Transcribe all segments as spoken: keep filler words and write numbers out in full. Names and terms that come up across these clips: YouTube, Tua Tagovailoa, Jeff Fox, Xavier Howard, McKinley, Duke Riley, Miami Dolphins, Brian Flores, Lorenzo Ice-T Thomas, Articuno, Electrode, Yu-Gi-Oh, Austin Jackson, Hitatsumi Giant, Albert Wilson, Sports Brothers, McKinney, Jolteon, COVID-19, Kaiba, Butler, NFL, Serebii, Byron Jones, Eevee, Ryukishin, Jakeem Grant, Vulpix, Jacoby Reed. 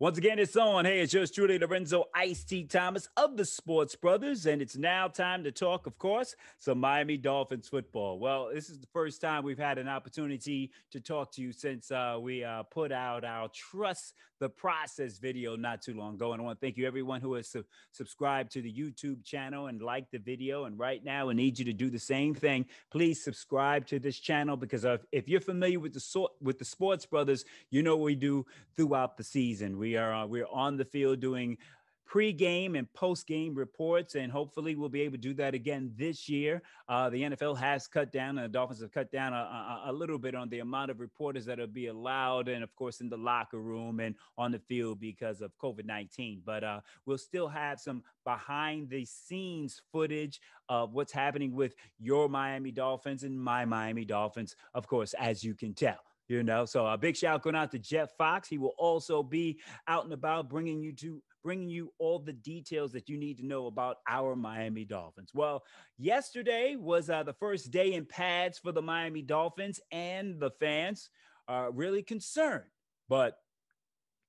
Once again, it's on. Hey, it's yours truly, Lorenzo Ice-T Thomas of the Sports Brothers, and it's now time to talk, of course, some Miami Dolphins football. Well, this is the first time we've had an opportunity to talk to you since uh, we uh, put out our Trust the Process video not too long ago, and I want to thank you, everyone who has su- subscribed to the YouTube channel and liked the video, and right now I need you to do the same thing. Please subscribe to this channel, because if, if you're familiar with the, so- with the Sports Brothers, you know what we do throughout the season. We We are uh, we're on the field doing pre-game and post-game reports, and hopefully we'll be able to do that again this year. Uh, the N F L has cut down, and the Dolphins have cut down a, a, a little bit on the amount of reporters that will be allowed, and of course in the locker room and on the field because of COVID nineteen. But uh, we'll still have some behind-the-scenes footage of what's happening with your Miami Dolphins and my Miami Dolphins, of course, as you can tell. You know, so a big shout going out to Jeff Fox. He will also be out and about bringing you to bringing you all the details that you need to know about our Miami Dolphins. Well, yesterday was uh, the first day in pads for the Miami Dolphins, and the fans are really concerned. But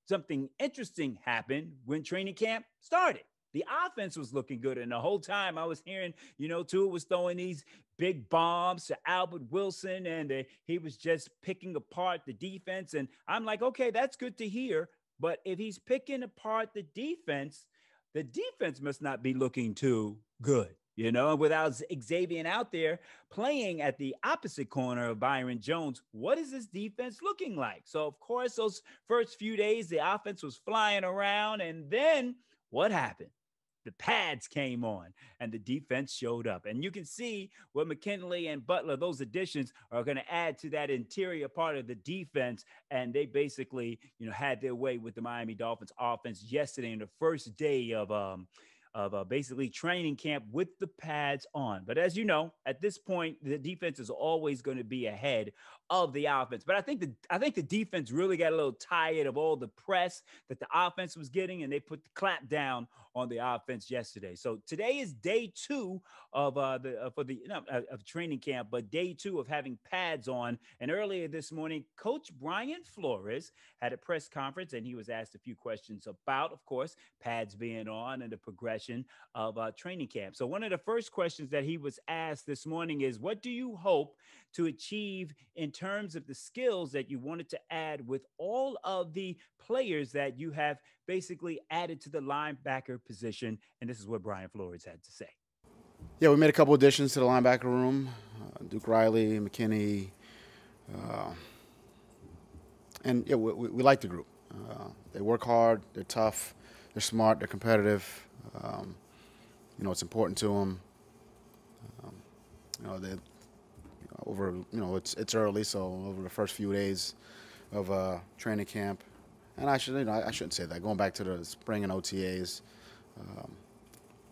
something interesting happened when training camp started. The offense was looking good, and the whole time I was hearing, you know, Tua was throwing these big bombs to Albert Wilson, and uh, he was just picking apart the defense. And I'm like, okay, that's good to hear, but if he's picking apart the defense, the defense must not be looking too good, you know? And without Xavier out there playing at the opposite corner of Byron Jones, what is this defense looking like? So, of course, those first few days, the offense was flying around, and then what happened? The pads came on, and the defense showed up. And you can see what McKinley and Butler, those additions, are going to add to that interior part of the defense. And they basically, you know, had their way with the Miami Dolphins offense yesterday in the first day of um, of uh, basically training camp with the pads on. But as you know, at this point, the defense is always going to be ahead of the offense. But I think the I think the defense really got a little tired of all the press that the offense was getting, and they put the clap down on the offense yesterday. So today is day two of uh, the uh, for the no, uh, of training camp, but day two of having pads on. And earlier this morning, Coach Brian Flores had a press conference, and he was asked a few questions about, of course, pads being on and the progression of uh, training camp. So one of the first questions that he was asked this morning is, "What do you hope to achieve in terms of the skills that you wanted to add with all of the players that you have basically added to the linebacker position?" And this is what Brian Flores had to say. Yeah, we made a couple additions to the linebacker room. Uh, Duke Riley, McKinney. Uh, and yeah, we, we, we like the group. Uh, they work hard. They're tough. They're smart. They're competitive. Um, you know, it's important to them. Um, you know, they Over, you know, it's it's early, so over the first few days of uh, training camp, and I should, you know, I, I shouldn't say that. Going back to the spring and O T As, um,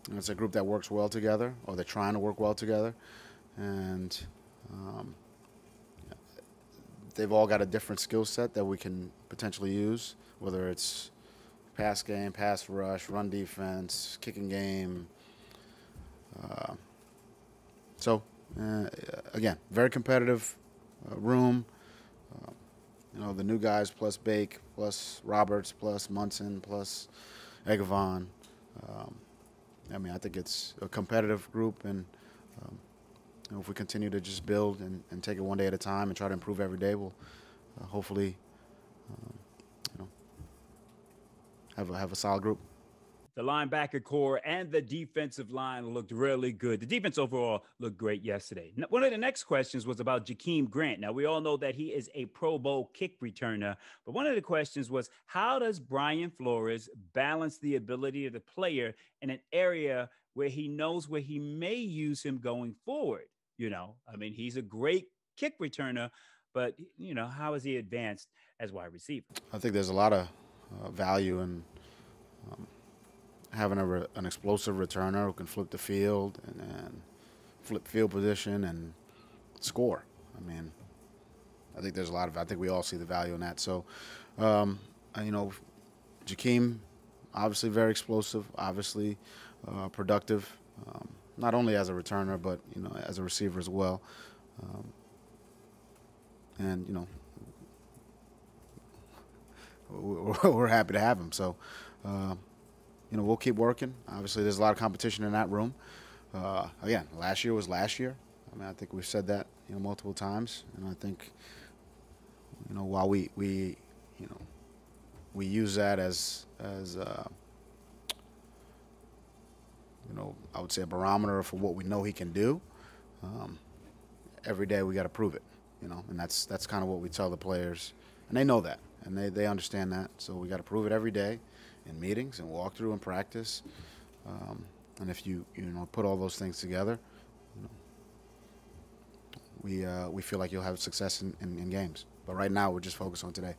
you know, it's a group that works well together, or they're trying to work well together, and um, they've all got a different skill set that we can potentially use, whether it's pass game, pass rush, run defense, kicking game. Uh, so. Uh, again, very competitive uh, room. Uh, you know, the new guys plus Bake, plus Roberts, plus Munson, plus Egavon. Um, I mean, I think it's a competitive group, and um, you know, if we continue to just build and, and take it one day at a time and try to improve every day, we'll uh, hopefully, uh, you know, have a, have a solid group. The linebacker core and the defensive line looked really good. The defense overall looked great yesterday. One of the next questions was about Jakeem Grant. Now, we all know that he is a Pro Bowl kick returner, but one of the questions was, how does Brian Flores balance the ability of the player in an area where he knows where he may use him going forward? You know, I mean, he's a great kick returner, but, you know, how is he advanced as wide receiver? I think there's a lot of uh, value in um, – having a re, an explosive returner who can flip the field and, and flip field position and score. I mean, I think there's a lot of, I think we all see the value in that. So, um, you know, Jakeem, obviously very explosive, obviously uh, productive, um, not only as a returner, but, you know, as a receiver as well. Um, and, you know, we're happy to have him. So, uh, you know, we'll keep working. Obviously, there's a lot of competition in that room. Uh, again, last year was last year. I mean, I think we've said that, you know, multiple times. And I think, you know, while we, we you know, we use that as, as uh, you know, I would say a barometer for what we know he can do, um, every day we got to prove it, you know. And that's, that's kind of what we tell the players. And they know that. And they, they understand that. So we got to prove it every day in meetings and walk through and practice. Um, and if you, you know, put all those things together, you know, we, uh, we feel like you'll have success in, in, in games. But right now we're just focused on today.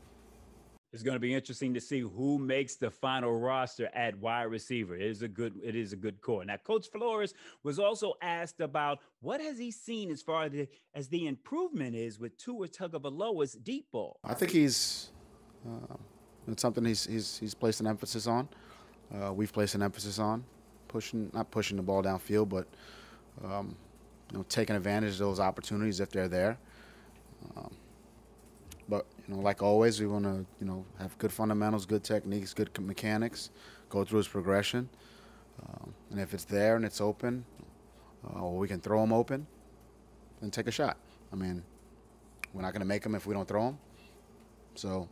It's going to be interesting to see who makes the final roster at wide receiver. It is a good, it is a good core. Now, Coach Flores was also asked about what has he seen as far as the, as the improvement is with Tua Tagovailoa's deep ball. I think he's uh, it's something he's, he's he's placed an emphasis on. Uh, we've placed an emphasis on pushing, not pushing the ball downfield, but um, you know, taking advantage of those opportunities if they're there. Um, But, you know, like always, we want to, you know, have good fundamentals, good techniques, good mechanics, go through his progression. Um, and if it's there and it's open, uh, or we can throw him open, then take a shot. I mean, we're not going to make him if we don't throw him. So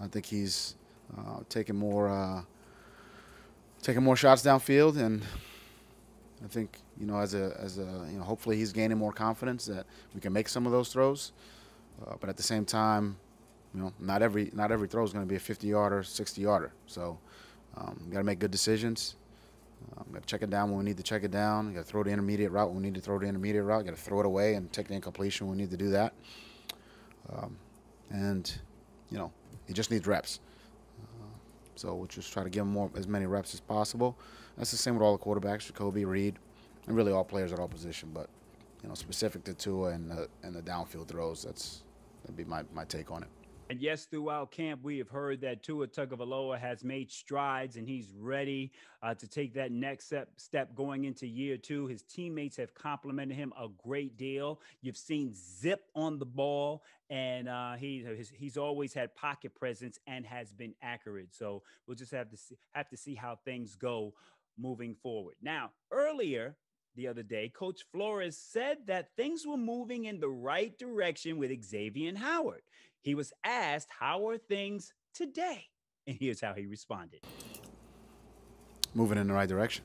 I think he's uh, taking more uh, taking more shots downfield. And I think, you know, as a, as a, you know, hopefully he's gaining more confidence that we can make some of those throws. Uh, but at the same time, you know, not every not every throw is going to be a fifty-yarder, sixty-yarder. So um, you got to make good decisions. Um, got to check it down when we need to check it down. You got to throw the intermediate route when we need to throw the intermediate route. You got to throw it away and take the incompletion when we need to do that. Um, and you know, he just needs reps. Uh, so we'll just try to give him more, as many reps as possible. That's the same with all the quarterbacks: Jacoby, Reed, and really all players at all position. But you know, specific to Tua and the, and the downfield throws, that's. That'd be my, my take on it. And yes, throughout camp, we have heard that Tua Tagovailoa has made strides and he's ready uh, to take that next step, step going into year two. His teammates have complimented him a great deal. You've seen zip on the ball, and uh, he, his, he's always had pocket presence and has been accurate. So we'll just have to see, have to see how things go moving forward. Now, earlier the other day, Coach Flores said that things were moving in the right direction with Xavier Howard. He was asked, how are things today? And here's how he responded. Moving in the right direction.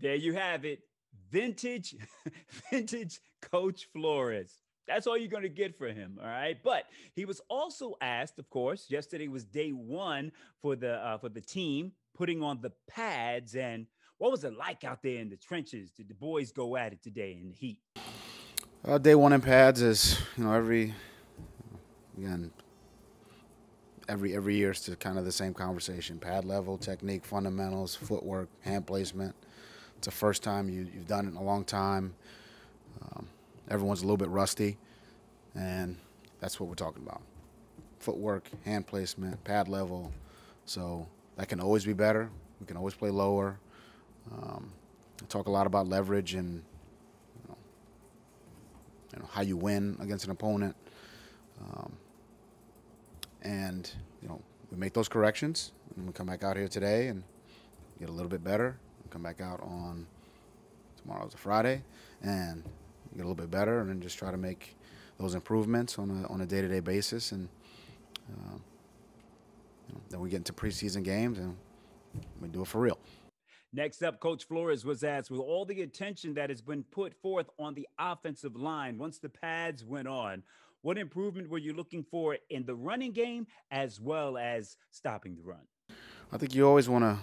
There you have it. Vintage, vintage Coach Flores. That's all you're going to get for him, all right? But he was also asked, of course, yesterday was day one for the uh, for the team, putting on the pads. And what was it like out there in the trenches? Did the boys go at it today in the heat? Uh, day one in pads is, you know, every, again, every, every year it's kind of the same conversation. Pad level, technique, fundamentals, footwork, hand placement. It's the first time you, you've done it in a long time. Um, Everyone's a little bit rusty, and that's what we're talking about. Footwork, hand placement, pad level. So that can always be better. We can always play lower. Um, I talk a lot about leverage and you know, you know, how you win against an opponent. Um, and, you know, we make those corrections, and we come back out here today and get a little bit better. We come back out on tomorrow's a Friday, and get a little bit better, and then just try to make those improvements on a on a day-to-day basis, and uh, you know, then we get into preseason games and we do it for real. Next up, Coach Flores was asked, with all the attention that has been put forth on the offensive line once the pads went on, what improvement were you looking for in the running game as well as stopping the run? I think you always want to.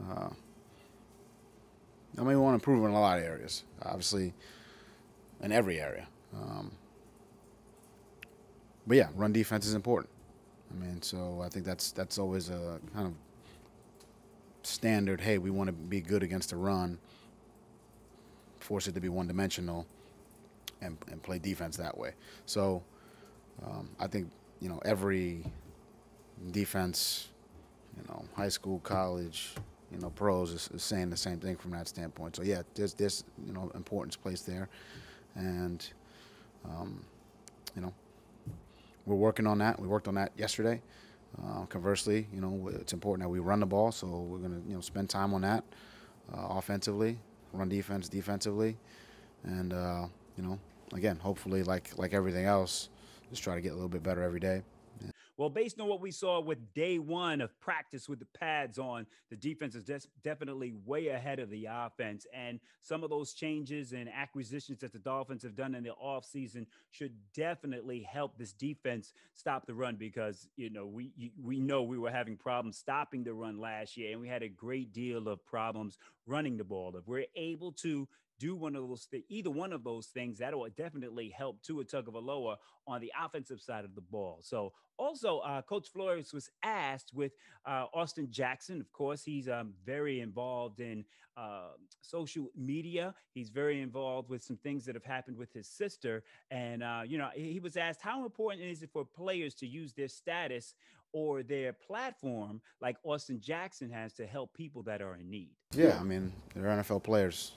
Uh, I mean, we want to improve in a lot of areas, obviously. In every area. Um, but yeah, run defense is important. I mean, so I think that's that's always a kind of standard, hey, we want to be good against the run, force it to be one-dimensional, and, and play defense that way. So um, I think, you know, every defense, you know, high school, college, you know, pros is, is saying the same thing from that standpoint. So yeah, there's, there's you know, importance placed there. And um, you know, we're working on that. We worked on that yesterday. Uh, conversely, you know, it's important that we run the ball, so we're going to, you know, spend time on that uh, offensively, run defense defensively. And, uh, you know, again, hopefully, like like everything else, just try to get a little bit better every day. Yeah. Well, based on what we saw with day one of practice with the pads on, the defense is des- definitely way ahead of the offense. And some of those changes and acquisitions that the Dolphins have done in the offseason should definitely help this defense stop the run, because, you know, we we know we were having problems stopping the run last year, and we had a great deal of problems running the ball. If we're able to do one of those, th- either one of those things, that will definitely help Tua Tagovailoa on the offensive side of the ball. So also, uh, Coach Flores was asked with uh, Austin Jackson. Of course, he's um, very involved in uh, social media. He's very involved with some things that have happened with his sister. And, uh, you know, he was asked, how important is it for players to use their status or their platform like Austin Jackson has to help people that are in need? Yeah, I mean, they're N F L players.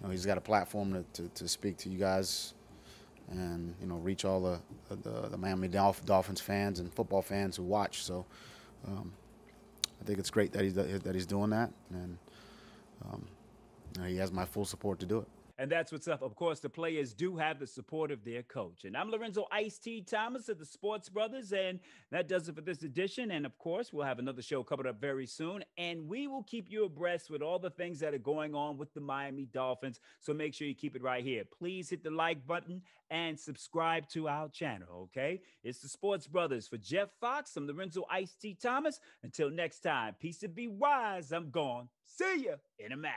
You know, he's got a platform to, to, to speak to you guys and, you know, reach all the, the, the Miami Dolph- Dolphins fans and football fans who watch. So um, I think it's great that he's, that he's doing that. And um, you know, he has my full support to do it. And that's what's up. Of course, the players do have the support of their coach. And I'm Lorenzo Ice-T Thomas of the Sports Brothers. And that does it for this edition. And of course, we'll have another show coming up very soon. And we will keep you abreast with all the things that are going on with the Miami Dolphins. So make sure you keep it right here. Please hit the like button and subscribe to our channel, okay? It's the Sports Brothers. For Jeff Fox, I'm Lorenzo Ice-T Thomas. Until next time, peace and be wise. I'm gone. See ya in a mile.